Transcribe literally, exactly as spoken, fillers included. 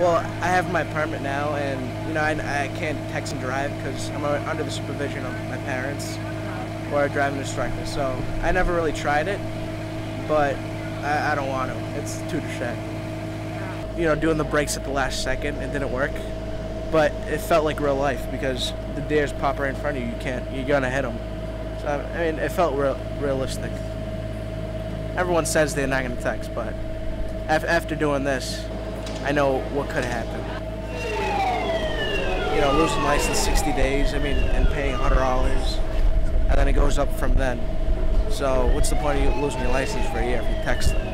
Well, I have my permit now, and you know I, I can't text and drive because I'm under the supervision of my parents or a driving instructor. So I never really tried it, but I, I don't want to. It's too distracting. You know, doing the brakes at the last second, it didn't work, but it felt like real life because the deers pop right in front of you. You can't. You're gonna hit them. So I mean, it felt real, realistic. Everyone says they're not gonna text, but after doing this, I know what could happen. You know, losing license sixty days, I mean, and paying a hundred dollars, and then it goes up from then. So what's the point of you losing your license for a year if you text them?